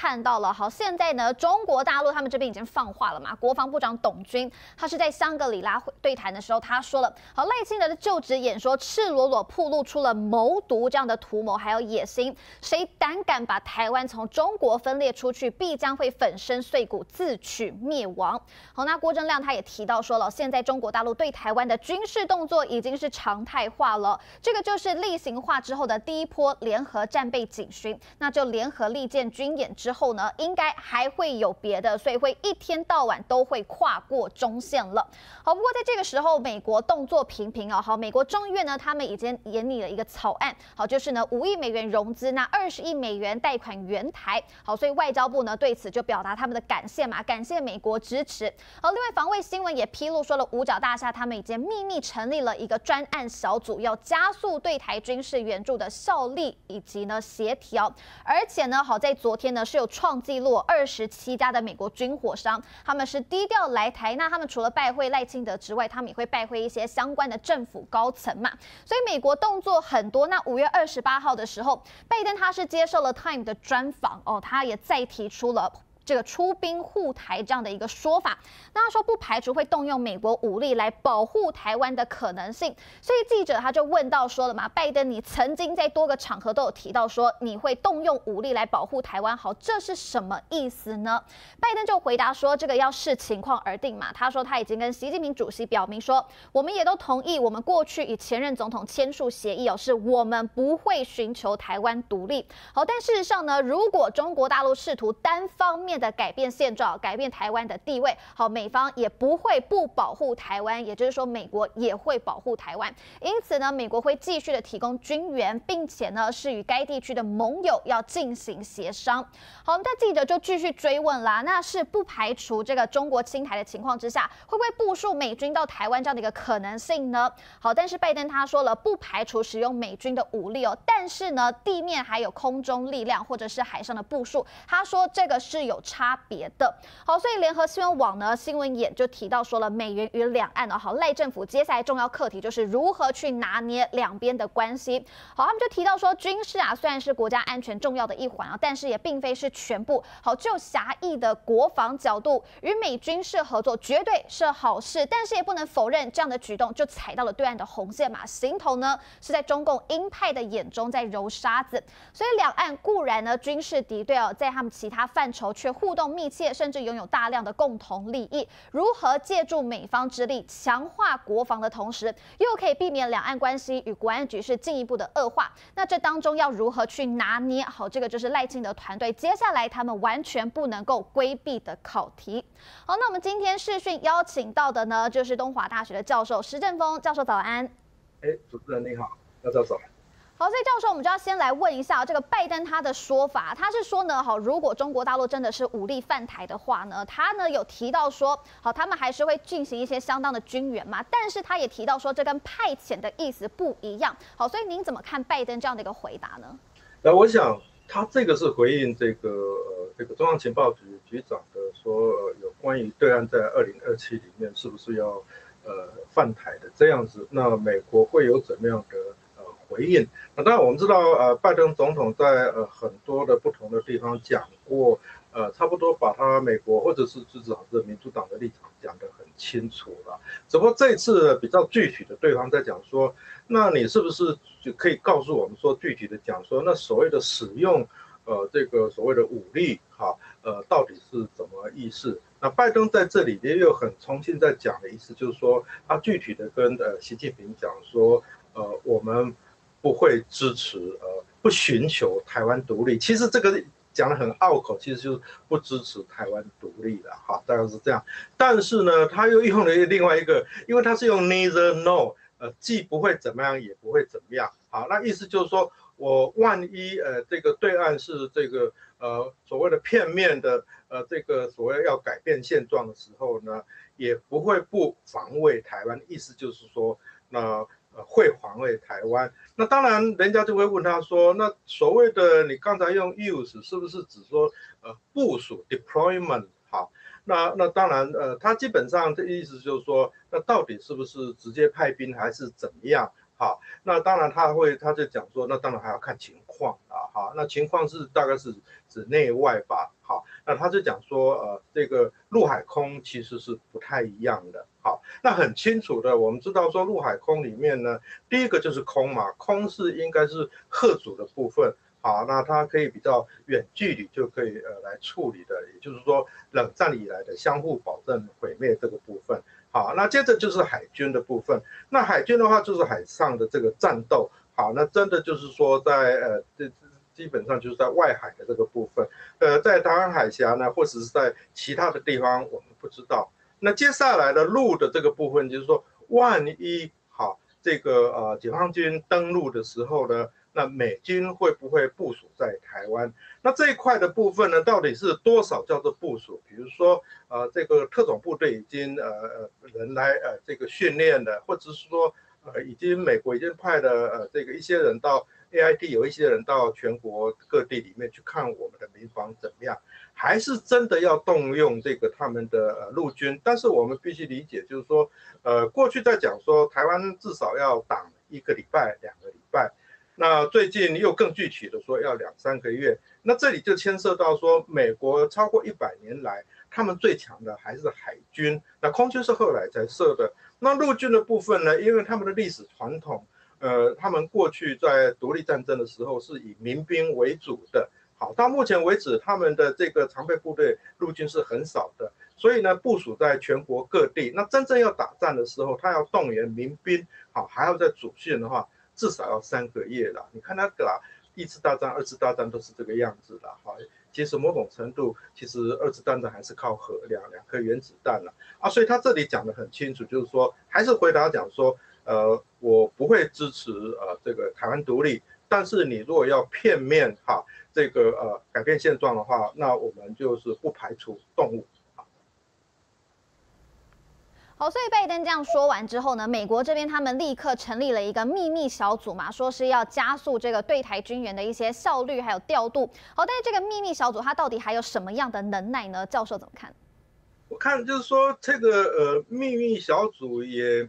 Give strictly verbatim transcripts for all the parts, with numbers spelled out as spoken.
看到了，好，现在呢，中国大陆他们这边已经放话了嘛，国防部长董军他是在香格里拉对谈的时候，他说了，好，赖清德的就职演说赤裸裸暴露出了谋独这样的图谋还有野心，谁胆敢把台湾从中国分裂出去，必将会粉身碎骨，自取灭亡。好，那郭正亮他也提到说了，现在中国大陆对台湾的军事动作已经是常态化了，这个就是例行化之后的第一波联合战备警巡，那就联合利剑军演之后呢，应该还会有别的，所以会一天到晚都会跨过中线了。好，不过在这个时候，美国动作频频啊，好，美国众院呢，他们已经研拟了一个草案，好，就是呢五亿美元融资，那二十亿美元贷款援台，好，所以外交部呢对此就表达他们的感谢嘛，感谢美国支持。好，另外防卫新闻也披露说了，五角大厦他们已经秘密成立了一个专案小组，要加速对台军事援助的效力以及呢协调，而且呢，好，在昨天呢是有创纪录二十七家的美国军火商，他们是低调来台，那他们除了拜会赖清德之外，他们也会拜会一些相关的政府高层嘛，所以美国动作很多。那五月二十八号的时候，拜登他是接受了 Time 的专访哦，他也再提出了这个出兵护台这样的一个说法，那他说不排除会动用美国武力来保护台湾的可能性，所以记者他就问到说了嘛，拜登你曾经在多个场合都有提到说你会动用武力来保护台湾，好，这是什么意思呢？拜登就回答说，这个要视情况而定嘛，他说他已经跟习近平主席表明说，我们也都同意我们过去与前任总统签署协议哦，是我们不会寻求台湾独立。好，但事实上呢，如果中国大陆试图单方面的改变现状，改变台湾的地位，好，美方也不会不保护台湾，也就是说，美国也会保护台湾。因此呢，美国会继续的提供军援，并且呢，是与该地区的盟友要进行协商。好，那记者就继续追问啦，那是不排除这个中国侵台的情况之下，会不会部署美军到台湾这样的一个可能性呢？好，但是拜登他说了，不排除使用美军的武力哦，但是呢，地面还有空中力量或者是海上的部署，他说这个是有差别的。好，所以联合新闻网呢新闻眼就提到说了，美元与两岸哦，好，赖政府接下来重要课题就是如何去拿捏两边的关系。好，他们就提到说，军事啊虽然是国家安全重要的一环啊，但是也并非是全部。好，就狭义的国防角度，与美军事合作绝对是好事，但是也不能否认这样的举动就踩到了对岸的红线嘛，形同呢是在中共鹰派的眼中在揉沙子。所以两岸固然呢军事敌对哦，在他们其他范畴却互动密切，甚至拥有大量的共同利益。如何借助美方之力强化国防的同时，又可以避免两岸关系与国安局势进一步的恶化？那这当中要如何去拿捏？好，这个就是赖清德团队接下来他们完全不能够规避的考题。好，那我们今天视讯邀请到的呢，就是东华大学的教授施正峰教授，早安。哎，主持人你好，教授早安。好，所以教授，我们就要先来问一下这个拜登他的说法，他是说呢，好，如果中国大陆真的是武力犯台的话呢，他呢有提到说，好，他们还是会进行一些相当的军援嘛，但是他也提到说，这跟派遣的意思不一样。好，所以您怎么看拜登这样的一个回答呢？那我想他这个是回应这个、呃、这个中央情报局局长的说、呃，有关于对岸在二零二七里面是不是要呃犯台的这样子，那美国会有怎么样的回应？那当然，我们知道，呃，拜登总统在呃很多的不同的地方讲过，呃，差不多把他美国或者是至少是民主党的立场讲得很清楚了。只不过这次比较具体的，对方在讲说，那你是不是就可以告诉我们说，具体的讲说，那所谓的使用，呃，这个所谓的武力，哈、啊，呃，到底是怎么意思？那拜登在这里也有很重新在讲的意思，就是说，他具体的跟呃习近平讲说，呃，我们不会支持呃，不寻求台湾独立。其实这个讲得很拗口，其实就是不支持台湾独立了哈，大概是这样。但是呢，他又用了另外一个，因为他是用 neither no， 呃，既不会怎么样，也不会怎么样。好，那意思就是说我万一呃，这个对岸是这个呃所谓的片面的呃这个所谓要改变现状的时候呢，也不会不防卫台湾。意思就是说，那、呃。呃，会防卫台湾。那当然，人家就会问他说，那所谓的你刚才用 use 是不是指说呃部署 deployment？ 好，那那当然，呃，他基本上的意思就是说，那到底是不是直接派兵还是怎么样？好，那当然他会，他就讲说，那当然还要看情况啊。好，那情况是大概是指内外吧。那他就讲说，呃，这个陆海空其实是不太一样的。好，那很清楚的，我们知道说陆海空里面呢，第一个就是空嘛，空是应该是嚇阻的部分。 好，那它可以比较远距离就可以呃来处理的，也就是说冷战以来的相互保证毁灭这个部分。好，那接着就是海军的部分。那海军的话就是海上的这个战斗。好，那真的就是说在呃这基本上就是在外海的这个部分。呃，在台湾海峡呢，或者是在其他的地方我们不知道。那接下来的陆的这个部分，就是说万一好这个呃解放军登陆的时候呢。 那美军会不会部署在台湾？那这一块的部分呢，到底是多少叫做部署？比如说，呃，这个特种部队已经呃人来呃这个训练了，或者是说，呃，已经美国已经派了呃这个一些人到 A I T， 有一些人到全国各地里面去看我们的民防怎么样，还是真的要动用这个他们的呃陆军？但是我们必须理解，就是说，呃，过去在讲说台湾至少要挡一个礼拜、两个礼拜。 那最近又更具体的说要两三个月，那这里就牵涉到说美国超过一百年来，他们最强的还是海军，那空军是后来才设的。那陆军的部分呢，因为他们的历史传统，呃，他们过去在独立战争的时候是以民兵为主的。好，到目前为止，他们的这个常备部队陆军是很少的，所以呢，部署在全国各地。那真正要打仗的时候，他要动员民兵，好，还要再组训的话。 至少要三个月了，你看他打一次大战、二次大战都是这个样子的哈。其实某种程度，其实二次大战还是靠核两两颗原子弹了 啊, 啊，所以他这里讲得很清楚，就是说还是回答讲说，呃，我不会支持呃这个台湾独立，但是你如果要片面哈这个呃改变现状的话，那我们就是不排除动武。 好，所以拜登这样说完之后呢，美国这边他们立刻成立了一个秘密小组嘛，说是要加速这个对台军援的一些效率还有调度。好，但是这个秘密小组它到底还有什么样的能耐呢？教授怎么看？我看就是说这个呃秘密小组也，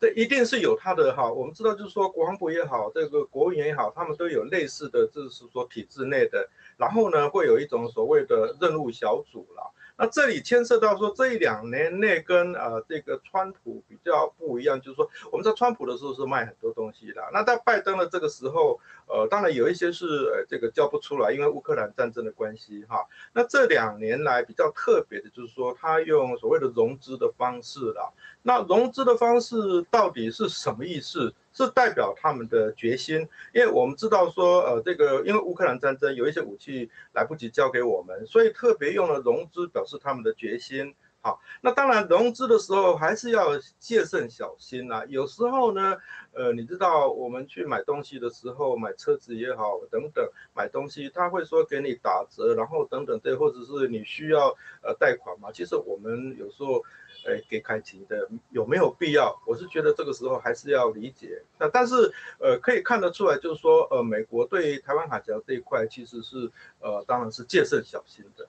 这一定是有它的哈。我们知道就是说国防部也好，这个国务院也好，他们都有类似的，就是说体制内的，然后呢会有一种所谓的任务小组啦。 那这里牵涉到说这一两年内跟呃这个川普比较不一样，就是说我们在川普的时候是卖很多东西的，那在拜登的这个时候，呃当然有一些是呃这个交不出来，因为乌克兰战争的关系哈。那这两年来比较特别的就是说他用所谓的融资的方式啦，那融资的方式到底是什么意思？ 是代表他们的决心，因为我们知道说，呃，这个因为乌克兰战争有一些武器来不及交给我们，所以特别用了融资表示他们的决心。好，那当然融资的时候还是要戒慎小心啦、啊。有时候呢，呃，你知道我们去买东西的时候，买车子也好，等等买东西，他会说给你打折，然后等等对，或者是你需要呃贷款嘛。其实我们有时候。 哎，给开庭的有没有必要？我是觉得这个时候还是要理解。那但是呃，可以看得出来，就是说呃，美国对台湾海峡这一块其实是呃，当然是戒慎小心的。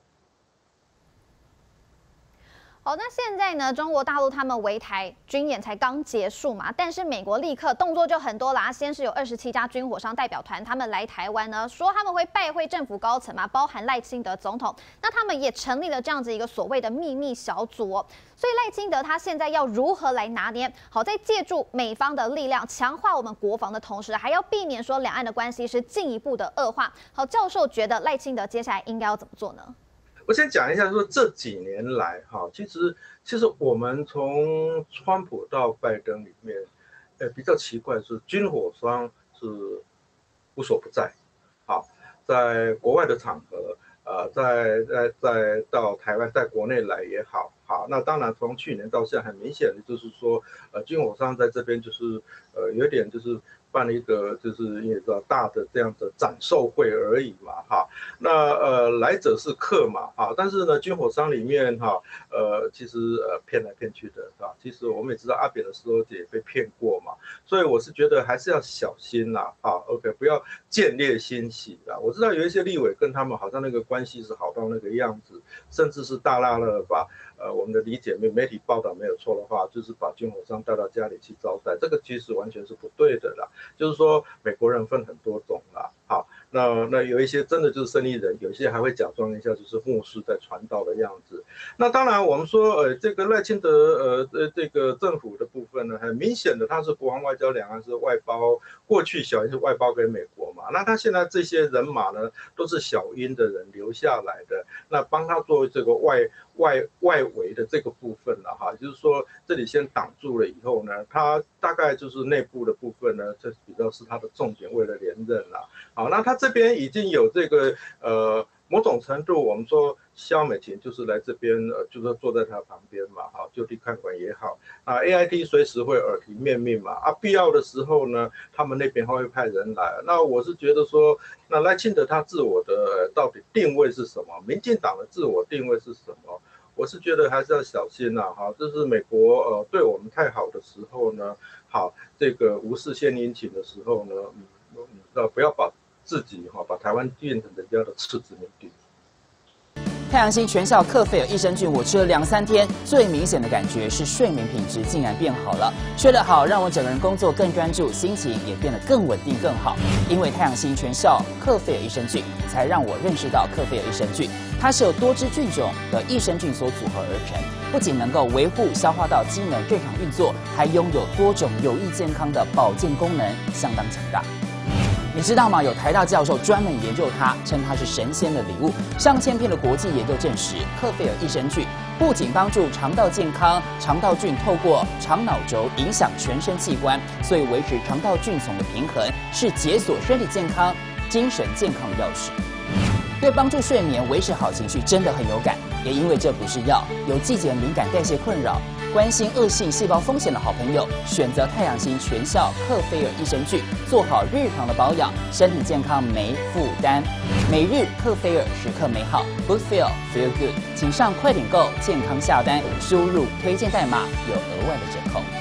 好，那现在呢？中国大陆他们围台军演才刚结束嘛，但是美国立刻动作就很多啦。先是有二十七家军火商代表团他们来台湾呢，说他们会拜会政府高层嘛，包含赖清德总统。那他们也成立了这样子一个所谓的秘密小组哦。所以赖清德他现在要如何来拿捏？好，在借助美方的力量强化我们国防的同时，还要避免说两岸的关系是进一步的恶化。好，教授觉得赖清德接下来应该要怎么做呢？ 我先讲一下，说这几年来，哈，其实其实我们从川普到拜登里面，呃，比较奇怪是军火商是无所不在，好，在国外的场合，呃，在在在到台湾，在国内来也好，好，那当然从去年到现在，很明显的就是说，呃，军火商在这边就是呃有点就是。 办了一个就是你知道大的这样的展售会而已嘛哈，那呃来者是客嘛哈，但是呢军火商里面哈呃其实呃骗来骗去的啊，其实我们也知道阿扁的时候也被骗过嘛，所以我是觉得还是要小心啦啊 ，OK 不要见猎心喜啦。我知道有一些立委跟他们好像那个关系是好到那个样子，甚至是大拉了吧。 呃，我们的理解媒媒体报道没有错的话，就是把军火商带到家里去招待，这个其实完全是不对的啦。就是说，美国人分很多种啦，好，那那有一些真的就是生意人，有些还会假装一下就是牧师在传道的样子。那当然我们说呃这个赖清德呃呃这个政府的部分呢，很明显的他是国防外交两岸是外包，过去小英是外包给美国嘛，那他现在这些人马呢都是小英的人留下来的，那帮他做这个外外外围的这个部分了哈，就是说这里先挡住了以后呢，他大概就是内部的部分呢，这比较是他的重点，为了连任啦。好，那他这边已经有这个呃某种程度，我们说萧美琴就是来这边呃，就是坐在他旁边嘛，哈，就地看管也好啊 ，A I T 随时会耳提面命嘛，啊，必要的时候呢，他们那边会派人来。那我是觉得说，那赖清德他自我的到底定位是什么？民进党的自我定位是什么？我是觉得还是要小心呐，哈，这是美国呃对我们太好的时候呢，好，这个无事献殷勤的时候呢，嗯，那不要把自己哈把台湾变成人家的次殖民地。太阳星全效克菲尔益生菌，我吃了两三天，最明显的感觉是睡眠品质竟然变好了。睡得好，让我整个人工作更专注，心情也变得更稳定更好。因为太阳星全效克菲尔益生菌，才让我认识到克菲尔益生菌。 它是由多支菌种的益生菌所组合而成，不仅能够维护消化道机能正常运作，还拥有多种有益健康的保健功能，相当强大。你知道吗？有台大教授专门研究它，称它是神仙的礼物。上千篇的国际研究证实，克菲尔益生菌不仅帮助肠道健康，肠道菌透过肠脑轴影响全身器官，所以维持肠道菌丛的平衡是解锁身体健康、精神健康的钥匙。 对帮助睡眠、维持好情绪真的很有感，也因为这不是药，有季节敏感、代谢困扰、关心恶性细胞风险的好朋友，选择太阳型全效克菲尔益生菌，做好日常的保养，身体健康没负担。每日克菲尔，时刻美好 ，Good Feel Feel Good， 请上快点购健康下单，输入推荐代码有额外的折扣。